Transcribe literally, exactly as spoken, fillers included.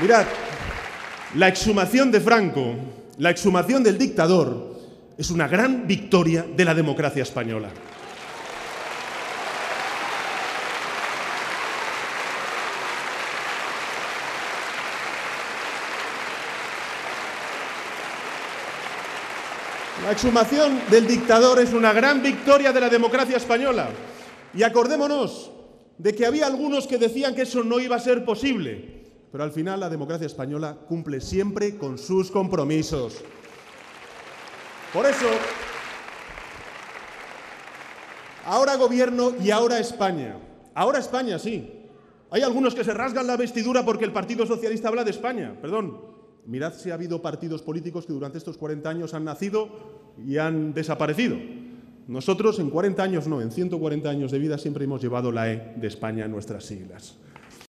Mirad, la exhumación de Franco, la exhumación del dictador, es una gran victoria de la democracia española. La exhumación del dictador es una gran victoria de la democracia española. Y acordémonos de que había algunos que decían que eso no iba a ser posible. Pero al final la democracia española cumple siempre con sus compromisos. Por eso, ahora gobierno y ahora España. Ahora España, sí. Hay algunos que se rasgan la vestidura porque el Partido Socialista habla de España. Perdón. Mirad si ha habido partidos políticos que durante estos cuarenta años han nacido y han desaparecido. Nosotros en cuarenta años no, en ciento cuarenta años de vida siempre hemos llevado la E de España en nuestras siglas.